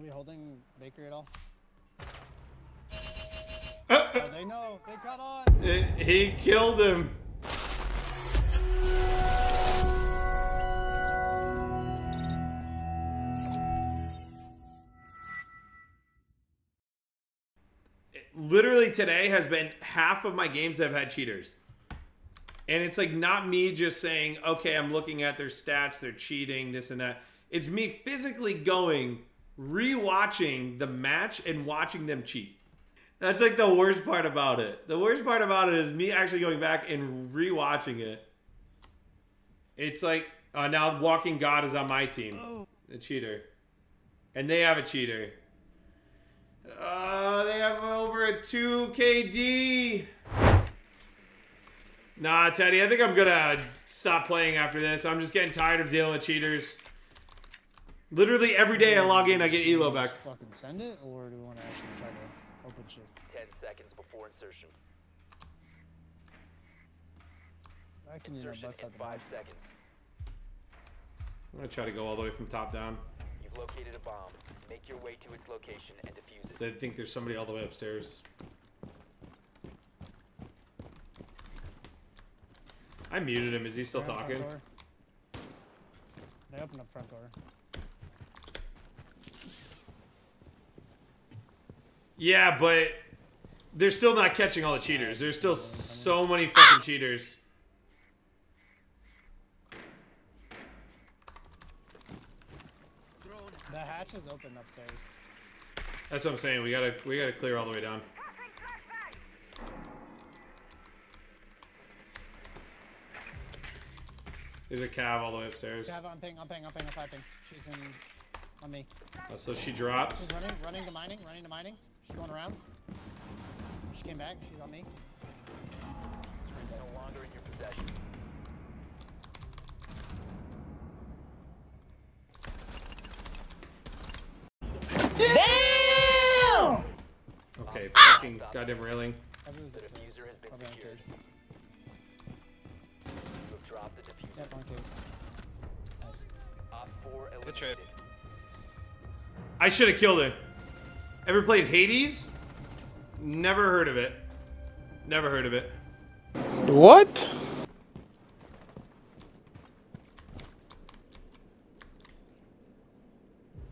Are we holding Bakery at all? Oh, they know. They caught on. He killed him. Literally today has been half of my games have had cheaters. And it's like not me just saying, okay, I'm looking at their stats, they're cheating, this and that. It's me physically going, re-watching the match and watching them cheat. That's like the worst part about it. The worst part about it is me actually going back and re-watching it. It's like, now Walking God is on my team. Oh. The cheater. And they have a cheater. They have over a 2KD. Nah, Teddy, I think I'm gonna stop playing after this. I'm just getting tired of dealing with cheaters. Literally every day I log in, I get ELO back. Fucking send it, or do we want to actually try to open shit? 10 seconds before insertion. I can insertion in 5 seconds. I'm gonna try to go all the way from top down. You've located a bomb. Make your way to its location and defuse it. So I think there's somebody all the way upstairs. I muted him. Is he still talking? They opened up front door. Yeah, but they're still not catching all the cheaters. There's still so many fucking cheaters. The hatch is open upstairs. That's what I'm saying. We gotta clear all the way down. There's a Cav all the way upstairs. Cav, I'm ping. She's in on me. Oh, so she dropped. She's running to mining. She's going around. She came back. She's on me. She's no longer in your possession. Damn! Okay, fucking goddamn railing. The diffuser has been secured. You have dropped the diffuser. Yeah, nice. Good trade. I should have killed him. Ever played Hades? Never heard of it. Never heard of it. What?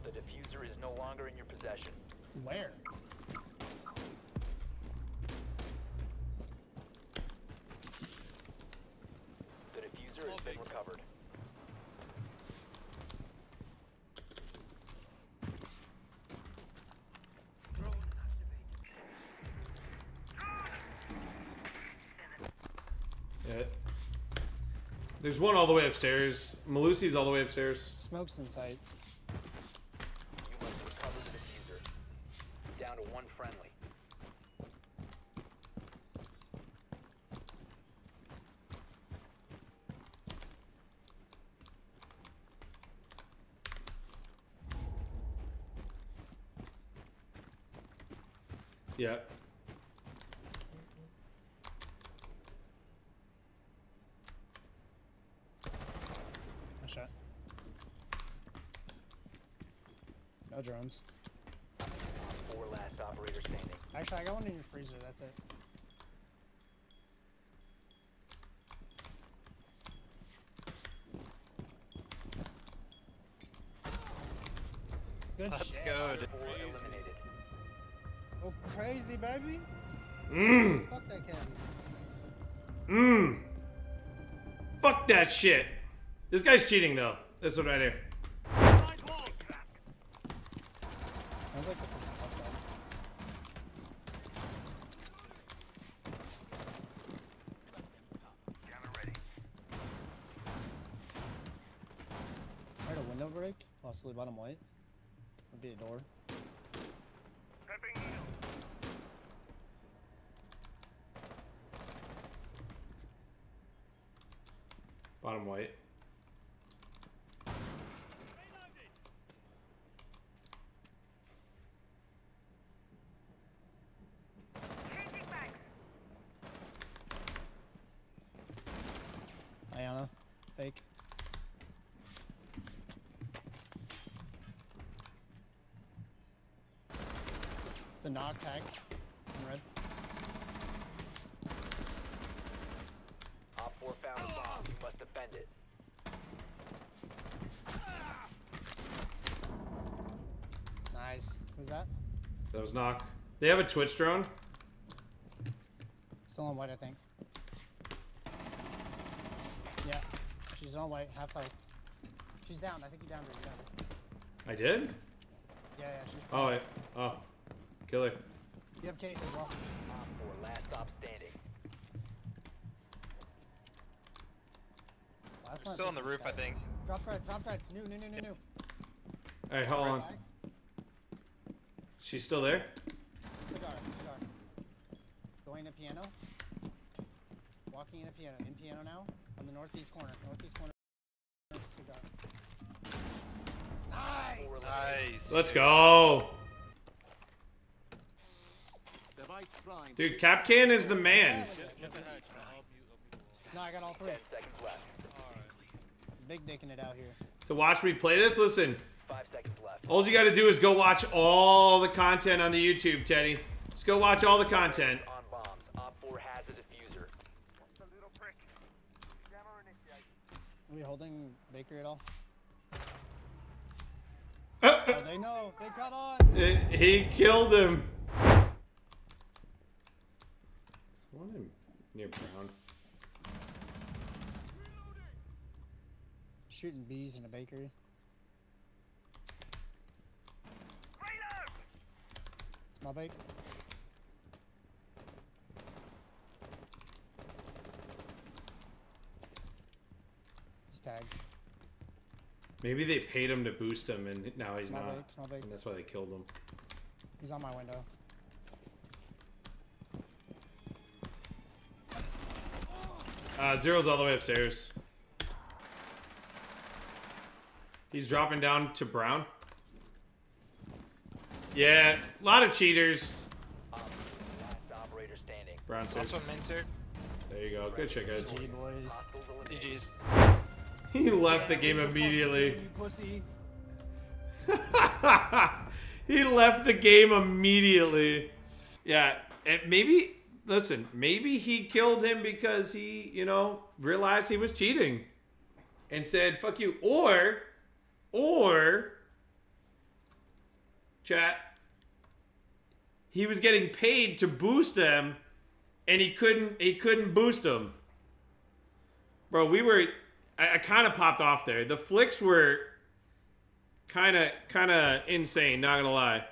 The diffuser is no longer in your possession. Where? The diffuser has been recovered. There's one all the way upstairs. Malusi's all the way upstairs. Smoke's in sight. You must recover the diffuser. Down to one friendly. Yeah. No drones. Four last operator standing. Actually, I got one in your freezer. That's it. Good shit. Let's go. Oh, crazy baby. Mmm. Fuck that candy. Mmm. Fuck that shit. This guy's cheating though. This one right here. Possibly bottom white. Would be a door. Bottom white. Ayana, fake. a knock tag. I'm red. Op 4 found a bomb. You must defend it. Nice. Who's that? That was knock. They have a Twitch drone. Still on white, I think. Yeah. She's on white. Half height. She's down. I think you downed her. I did? Yeah, she's down. Oh, yeah. Oh. Kill her. You have case as well. Or last stop standing. Well, still on the roof, I think. Drop right. New. All right, hold on. Back. She's still there? Cigar. Going to piano. Walking in a piano. In piano now. On the northeast corner. Cigar. Nice. Let's go. Dude, Kapkan is the man. No, I got all three. 10 seconds left. Big dicking it out here. To watch me play this, listen. 5 seconds left. All you got to do is go watch all the content on the YouTube, Teddy. Just go watch all the content. On bombs, Op 4 has a diffuser. Are we holding Baker at all? Oh, they know. They caught on. He killed him. One near brown. Shooting bees in a bakery. My bait. He's tagged. Maybe they paid him to boost him, and now he's not. Bait. And that's why they killed him. He's on my window. Zero's all the way upstairs. He's dropping down to brown. Yeah, a lot of cheaters. Brown safe. There you go. Good shit, guys. GGs. He left the game immediately. He left the game immediately. Yeah, and maybe... Listen, maybe he killed him because he, you know, realized he was cheating and said, fuck you. Or, chat, he was getting paid to boost them and he couldn't boost them. Bro, I kind of popped off there. The flicks were kind of insane, not gonna lie.